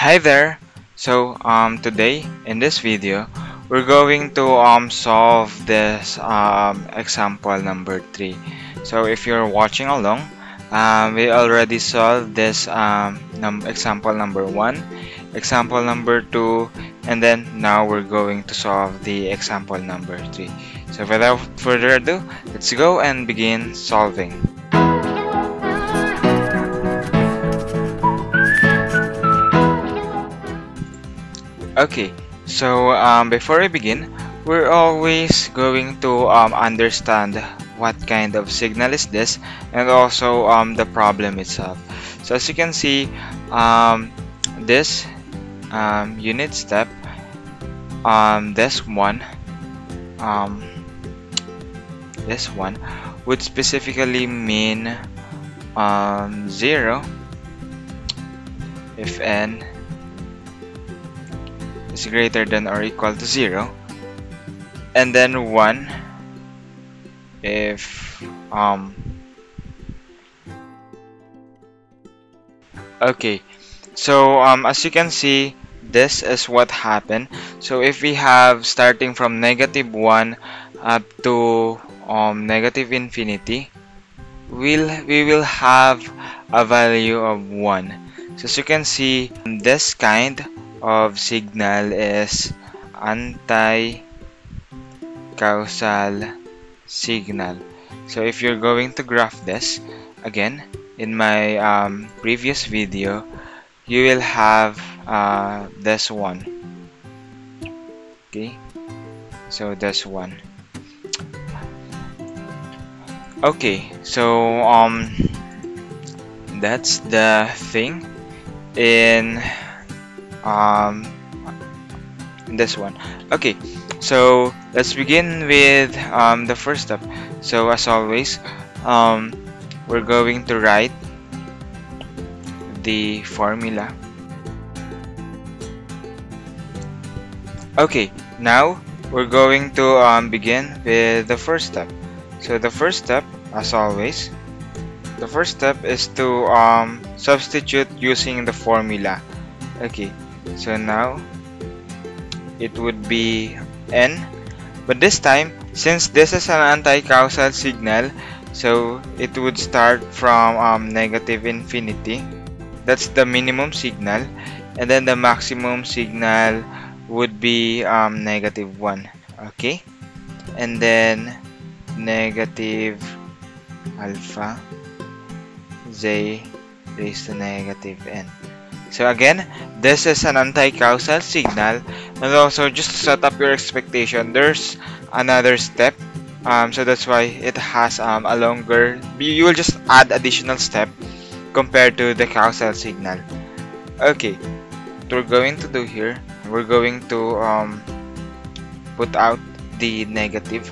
Hi there. So today in this video we're going to solve this example number 3. So if you're watching along, we already solved this example number 1, example number 2, and then now we're going to solve the example number 3. So without further ado, let's go and begin solving. Okay, so before we begin, we're always going to understand what kind of signal is this, and also the problem itself. So as you can see, this unit step, this one would specifically mean 0 if n is greater than or equal to 0, and then 1 if okay, so as you can see, this is what happened. So if we have starting from -1 up to -infinity, we will have a value of 1. So as you can see, this kind of signal is anti-causal signal. So if you're going to graph this, again, in my previous video, you will have this one. Okay, so this one. Okay, so that's the thing in this one. Okay, so let's begin with the first step. So as always, we're going to write the formula. Okay, now we're going to begin with the first step. So the first step, as always, the first step is to substitute using the formula. Okay, so now it would be n, but this time, since this is an anti-causal signal, so it would start from -infinity. That's the minimum signal, and then the maximum signal would be -1. Okay, and then (-α)(z)⁻⁻n. So again, this is an anti-causal signal, and also just to set up your expectation, there's another step, so that's why it has a longer, you will just add additional step compared to the causal signal. Okay, what we're going to do here, we're going to put out the negative.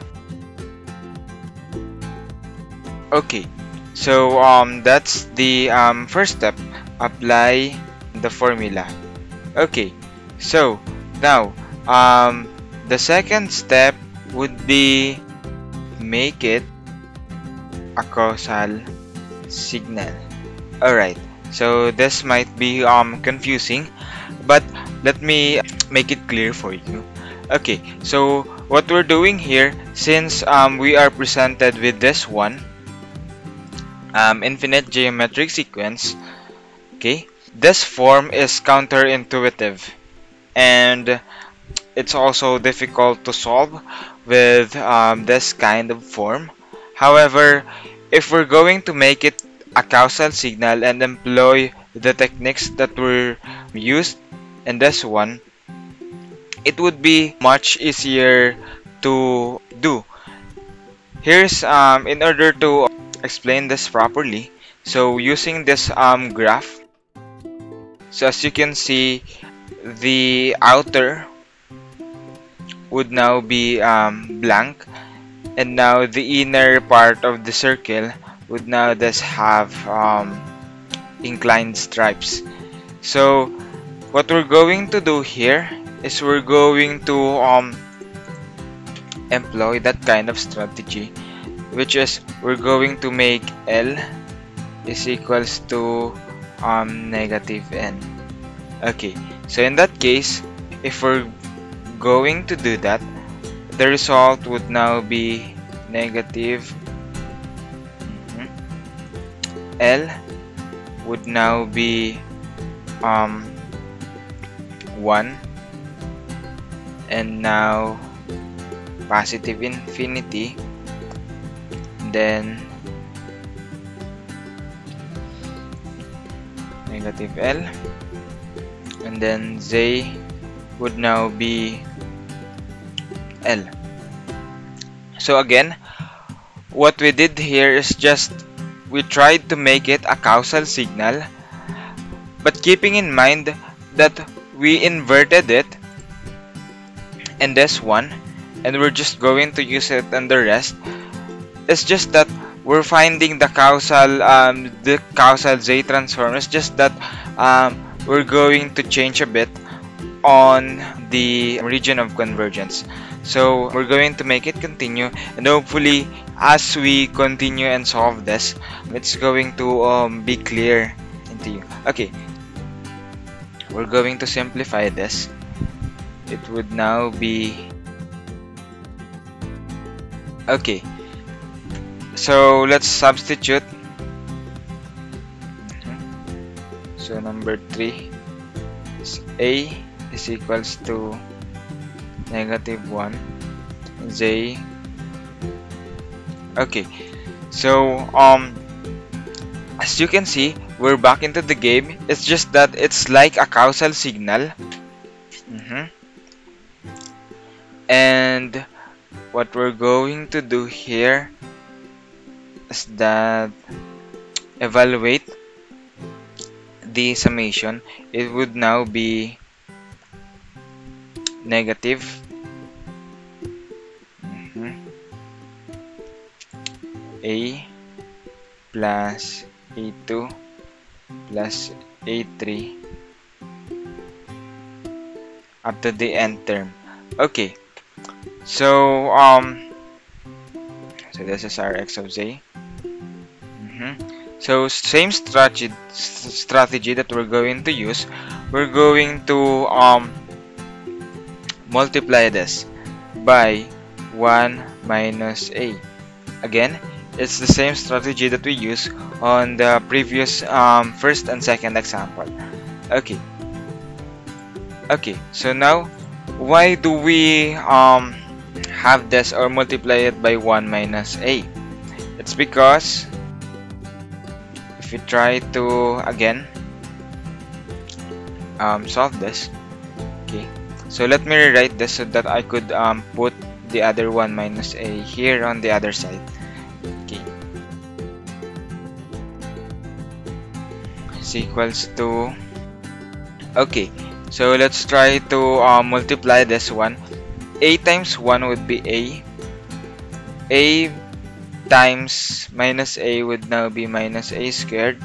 Okay, so that's the first step, apply the formula. Okay, so now the second step would be make it a causal signal. Alright, so this might be confusing, but let me make it clear for you. Okay, so what we're doing here, since we are presented with this one infinite geometric sequence, okay, this form is counterintuitive, and it's also difficult to solve with this kind of form. However, if we're going to make it a causal signal and employ the techniques that were used in this one, it would be much easier to do. Here's in order to explain this properly, so using this graph, so as you can see, the outer would now be blank, and now the inner part of the circle would now just have inclined stripes. So what we're going to do here is we're going to employ that kind of strategy, which is we're going to make L is equals to -n. Okay, so in that case, if we're going to do that, the result would now be negative L would now be 1, and now positive infinity, then negative L, and then Z would now be L. So again, what we did here is just we tried to make it a causal signal, but keeping in mind that we inverted it in this one, and we're just going to use it in the rest. It's just that we're finding the causal Z-transform. It's just that we're going to change a bit on the region of convergence. So we're going to make it continue, and hopefully as we continue and solve this, it's going to be clear into you. Okay, we're going to simplify this. It would now be okay, so let's substitute. So number 3 is A is equals to negative 1 Z. Okay, so as you can see, we're back into the game. It's just that it's like a causal signal. And what we're going to do here is that evaluate the summation. It would now be negative A plus A2 plus A3 up to the end term. Okay, so so this is our x of Z. So same strategy that we're going to use. We're going to multiply this by 1 minus A. Again, it's the same strategy that we use on the previous first and second example. Okay. Okay, so now why do we have this or multiply it by 1 minus A? It's because if we try to again solve this. Okay, so let me rewrite this so that I could put the other 1 minus A here on the other side. Okay, is equals to. Okay, so let's try to multiply this one. A times 1 would be A. A times minus A would now be minus A squared.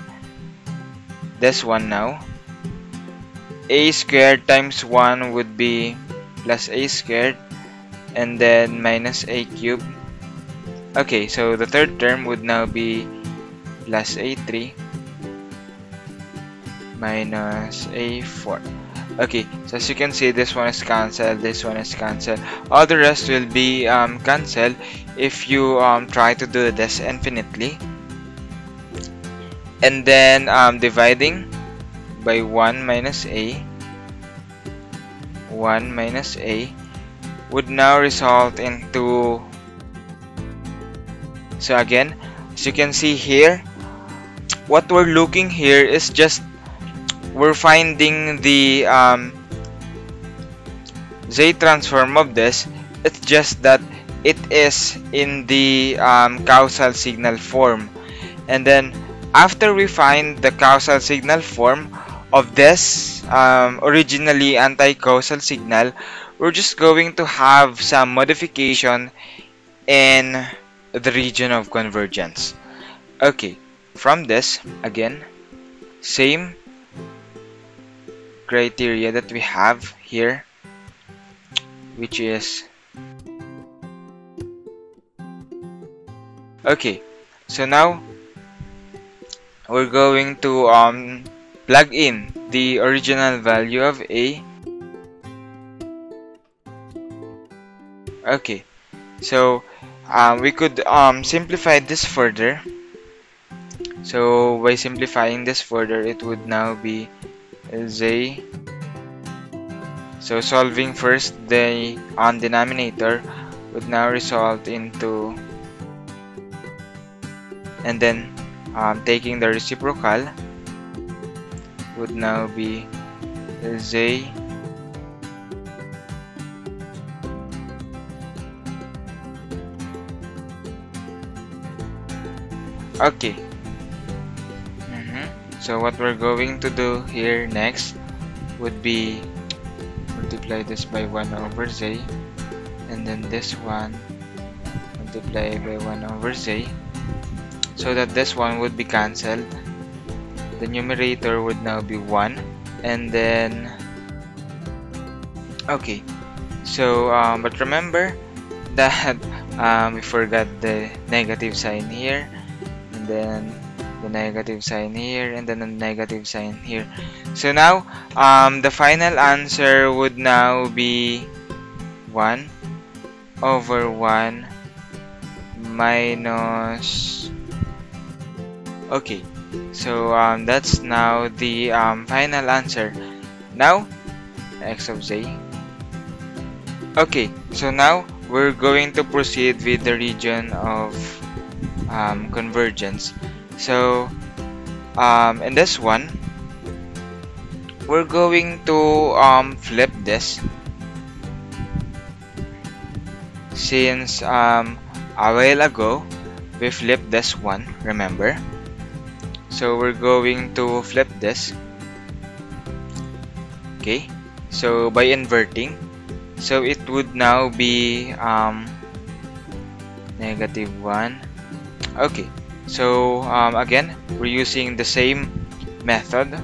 This one now. A squared times 1 would be plus A squared. And then minus A cubed. Okay, so the third term would now be plus A3 minus A4. Okay, so as you can see, this one is cancelled, this one is cancelled, all the rest will be cancelled if you try to do this infinitely. And then dividing by 1 minus A, 1 minus A would now result into. So again, as you can see here, what we're looking here is just we're finding the Z-transform of this. It's just that it is in the causal signal form, and then after we find the causal signal form of this originally anti-causal signal, we're just going to have some modification in the region of convergence. Okay, from this again, same criteria that we have here, which is okay, so now we're going to Plug in the original value of A. Okay, so we could simplify this further. So by simplifying this further, it would now be Z. So solving first the denominator would now result into, and then taking the reciprocal would now be Z . Okay so what we're going to do here next would be multiply this by 1 over Z, and then this one multiply by 1 over Z, so that this one would be cancelled. The numerator would now be 1, and then okay, so but remember that we forgot the negative sign here, and then the negative sign here, and then the negative sign here. So now the final answer would now be 1 over 1 minus. Okay, so that's now the final answer. Now x of Z. Okay, so now we're going to proceed with the region of convergence. So in this one we're going to flip this, since a while ago we flipped this one, remember? So we're going to flip this. Okay, so by inverting, so it would now be negative 1. Okay, so again we're using the same method.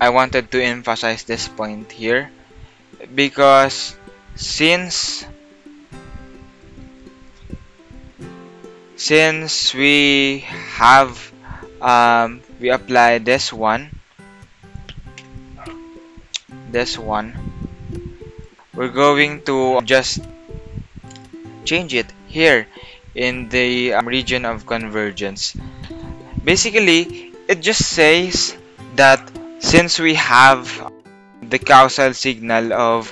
I wanted to emphasize this point here because since we have we apply this one, we're going to just change it here in the region of convergence. Basically, it just says that since we have the causal signal of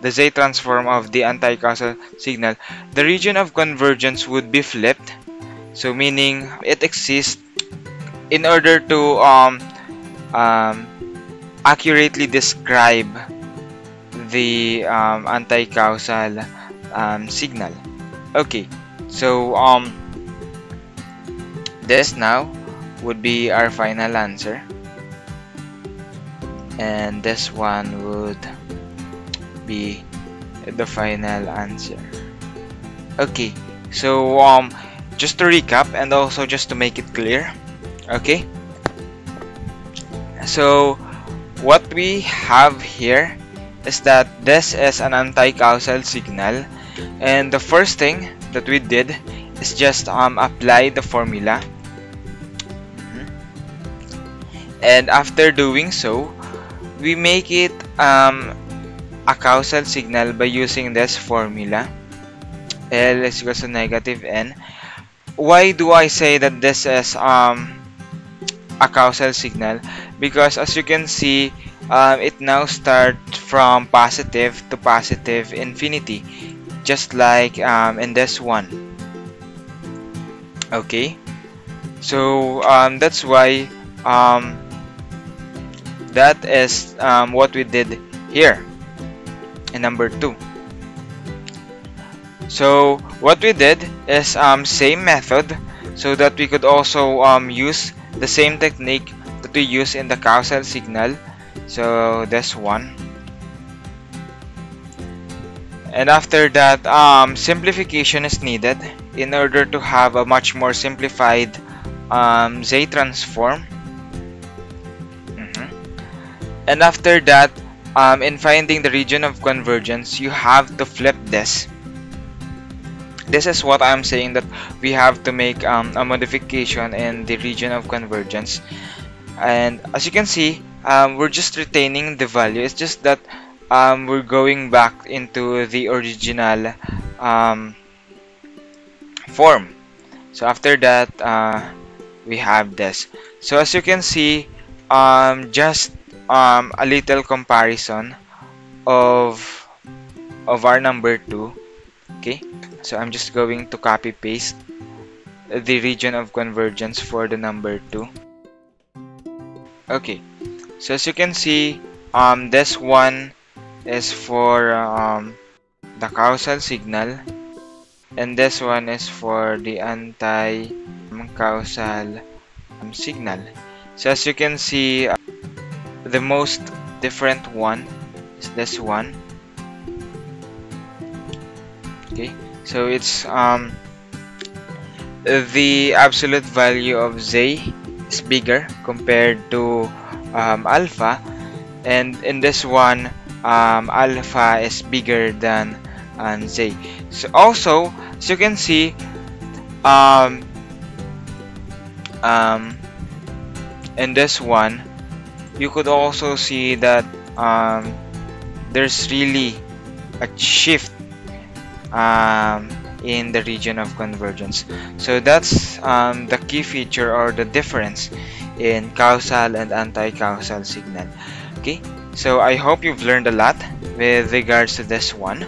the Z-transform of the anti-causal signal, the region of convergence would be flipped. So meaning it exists in order to accurately describe the anti-causal signal. Okay, so this now would be our final answer, and this one would be the final answer. Okay, so just to recap and also just to make it clear, okay, so what we have here is that this is an anti-causal signal, and the first thing that we did is just apply the formula, and after doing so we make it a causal signal by using this formula, L is equal to negative N. Why do I say that this is a causal signal? Because as you can see, it now starts from positive to positive infinity, just like in this one. Okay, so that's why that is what we did here in number 2. So what we did is same method, so that we could also use the same technique that we use in the causal signal. So this one, and after that simplification is needed in order to have a much more simplified Z-transform. And after that, in finding the region of convergence, you have to flip this. This is what I'm saying, that we have to make a modification in the region of convergence. And as you can see, we're just retaining the value. It's just that we're going back into the original form. So after that, we have this. So as you can see, just a little comparison of our number 2. Okay, so I'm just going to copy paste the region of convergence for the number 2. Okay, so as you can see, this one is for the causal signal, and this one is for the anti-causal signal. So as you can see, the most different one is this one. Okay, so it's the absolute value of Z is bigger compared to alpha, and in this one, alpha is bigger than Z. So also, as you can see, in this one, you could also see that there's really a shift in the region of convergence. So that's the key feature or the difference in causal and anti-causal signal. Okay, so I hope you've learned a lot with regards to this one.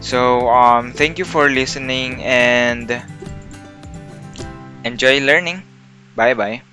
So thank you for listening and enjoy learning. Bye bye.